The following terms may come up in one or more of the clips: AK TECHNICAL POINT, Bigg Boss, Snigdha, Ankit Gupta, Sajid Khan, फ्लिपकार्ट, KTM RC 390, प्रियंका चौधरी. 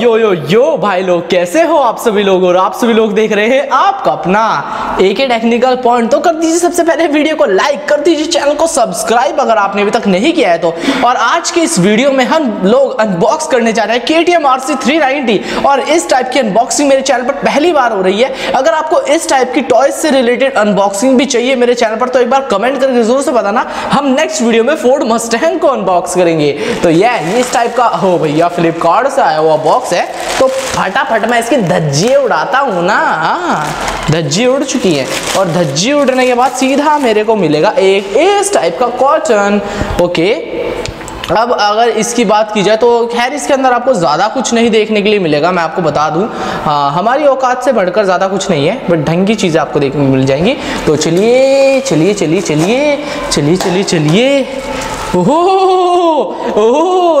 यो यो यो भाई लोग, कैसे हो आप सभी लोग। और आप सभी लोग देख रहे हैं आपका अपना एके टेक्निकल पॉइंट। तो कर दीजिए सबसे पहले वीडियो को लाइक, कर दीजिए चैनल को सब्सक्राइब अगर आपने अभी तक नहीं किया है तो। और आज के इस वीडियो में हम लोग अनबॉक्स करने जा रहे हैं KTM RC 390। और इस टाइप की अनबॉक्सिंग मेरे चैनल पर पहली बार हो रही है। अगर आपको इस टाइप की टॉयज से रिलेटेड अनबॉक्सिंग भी चाहिए मेरे चैनल पर तो एक बार कमेंट करके जरूर से बताना। हम नेक्स्ट वीडियो में फोर्ड मस्टैंग को अनबॉक्स करेंगे। तो यह इस टाइप का हो भैया, फ्लिपकार्ट से आया हुआ बॉक्स है। तो फटाफट मैं इसकी धज्जियां उड़ाता हूँ ना। धज्जी उड़ चुकी है और धज्जी उड़ने के बाद सीधा मेरे को मिलेगा एक इस टाइप का कॉटन। ओके, अब अगर इसकी बात की जाए तो खैर इसके अंदर आपको ज़्यादा कुछ नहीं देखने के लिए मिलेगा। मैं आपको बता दूं हमारी औकात से बढ़कर ज़्यादा कुछ नहीं है, बट ढंग की चीज़ें आपको देखने मिल जाएंगी। तो चलिए चलिए चलिए चलिए चलिए चलिए चलिए ओह।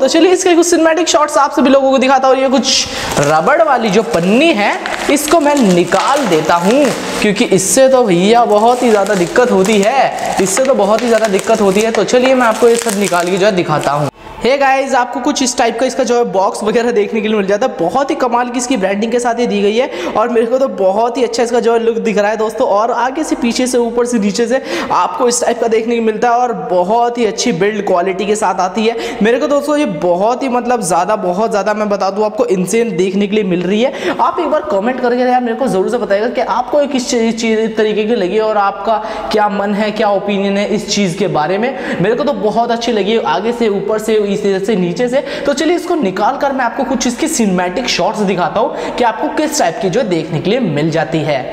तो चलिए इसके कुछ सिनेमैटिक शॉट्स आप सभी लोगों को दिखाता हूँ। ये कुछ रबड़ वाली जो पन्नी है इसको मैं निकाल देता हूँ, क्योंकि इससे तो भैया बहुत ही ज़्यादा दिक्कत होती है, इससे तो बहुत ही ज़्यादा दिक्कत होती है। तो चलिए मैं आपको ये सब निकाल के जो है दिखाता हूँ। हे गाइस, आपको कुछ इस टाइप का इसका जो है बॉक्स वगैरह देखने के लिए मिल जाता है। बहुत ही कमाल की इसकी ब्रांडिंग के साथ ये दी गई है और मेरे को तो बहुत ही अच्छा इसका जो है लुक दिख रहा है दोस्तों। और आगे से, पीछे से, ऊपर से, नीचे से आपको इस टाइप का देखने को मिलता है और बहुत ही अच्छी बिल्ड क्वालिटी के साथ आती है। मेरे को दोस्तों ये बहुत ही मतलब ज़्यादा, बहुत ज़्यादा मैं बता दूँ आपको इनसेन देखने के लिए मिल रही है। आप एक बार कमेंट करके यार मेरे को ज़रूर से बताइएगा कि आपको ये किस चीज़ तरीके की लगी और आपका क्या मन है, क्या ओपिनियन है इस चीज़ के बारे में। मेरे को तो बहुत अच्छी लगी आगे से, ऊपर से, इससे नीचे से। तो चलिए इसको निकाल कर मैं आपको कुछ इसकी सिनेमैटिक शॉट्स दिखाता हूं कि आपको किस टाइप की जो देखने के लिए मिल जाती है।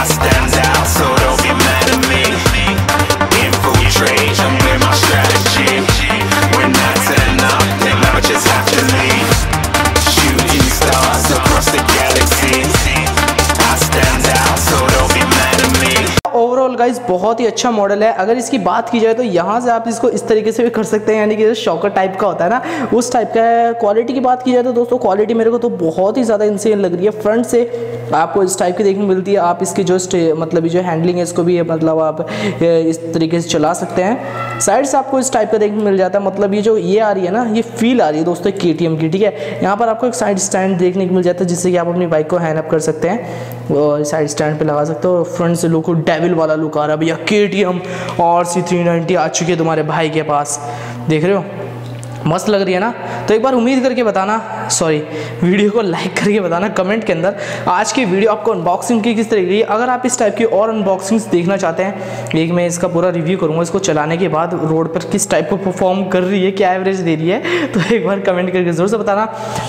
I stand out, so don't be mad at me. Infiltrate, I'm with my strategy. When I turn up, then I just have to leave. Shooting stars across the galaxy. I stand out, so don't be mad at me. Overall guys बहुत ही अच्छा model है। अगर इसकी बात की जाए तो यहाँ से आप इसको इस तरीके से भी कर सकते हैं, यानी कि शॉकर टाइप का होता है ना, उस टाइप का है। क्वालिटी की बात की जाए तो दोस्तों क्वालिटी मेरे को तो बहुत ही ज़्यादा इनसेन लग रही है। फ्रंट से आपको इस टाइप की देखने मिलती है। आप इसकी जो मतलब जो हैंडलिंग है इसको भी मतलब आप इस तरीके से चला सकते हैं। साइड से आपको इस टाइप का देखने मिल जाता है। मतलब ये जो ये आ रही है ना, ये फील आ रही है दोस्तों KTM की, ठीक है। यहाँ पर आपको एक साइड स्टैंड देखने को मिल जाता है जिससे कि आप अपनी बाइक को हैंड अप कर सकते हैं और साइड स्टैंड पर लगा सकते हो। और फ्रंट से लुक डेविल वाला लुक आ रहा है भैया। KTM RC 390 आ चुकी है तुम्हारे भाई के पास, देख रहे हो मस्त लग रही है ना। तो एक बार उम्मीद करके बताना, सॉरी वीडियो को लाइक करके बताना कमेंट के अंदर आज की वीडियो आपको अनबॉक्सिंग की किस तरह की। अगर आप इस टाइप की और अनबॉक्सिंग्स देखना चाहते हैं, एक मैं इसका पूरा रिव्यू करूँगा इसको चलाने के बाद, रोड पर किस टाइप को परफॉर्म कर रही है, क्या एवरेज दे रही है, तो एक बार कमेंट करके ज़रूर से बताना।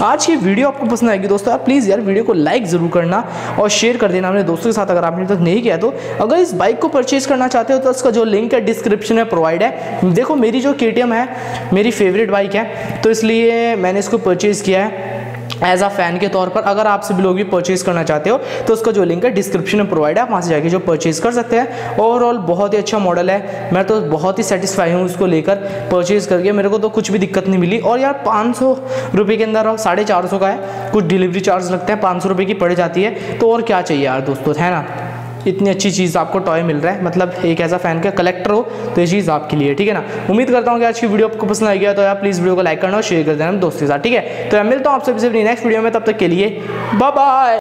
आज की वीडियो आपको पसंद आएगी दोस्तों, आप प्लीज़ यार वीडियो को लाइक ज़रूर करना और शेयर कर देना अपने दोस्तों के साथ अगर आपने तक नहीं किया तो। अगर इस बाइक को परचेज़ करना चाहते हो तो उसका जो लिंक है डिस्क्रिप्शन में प्रोवाइड है। देखो मेरी जो KTM है मेरी फेवरेट है, तो इसलिए मैंने इसको परचेज किया है। एज अ फैन के तौर पर अगर आप सभी लोग भी परचेज करना चाहते हो तो उसका जो लिंक है डिस्क्रिप्शन में प्रोवाइड है, आप वहाँ से जाके जो परचेज कर सकते हैं। ओवरऑल बहुत ही अच्छा मॉडल है, मैं तो बहुत ही सेटिस्फाई हूँ इसको लेकर। परचेज करके मेरे को तो कुछ भी दिक्कत नहीं मिली। और यार 500 रुपये के अंदर 450 का है, कुछ डिलीवरी चार्ज लगता है, 500 रुपये की पड़ जाती है, तो और क्या चाहिए यार दोस्तों, है ना। इतनी अच्छी चीज़ आपको टॉय मिल रहा है, मतलब एक ऐसा फैन का कलेक्टर हो तो ये चीज़ आपके लिए, ठीक है ना। उम्मीद करता हूँ कि आज की वीडियो आपको पसंद आ गया, तो यार प्लीज़ वीडियो को लाइक करना और शेयर कर देना दोस्तों के साथ, ठीक है। तो मैं मिलता हूँ आपसे नेक्स्ट वीडियो में, तब तक के लिए बाय बाय।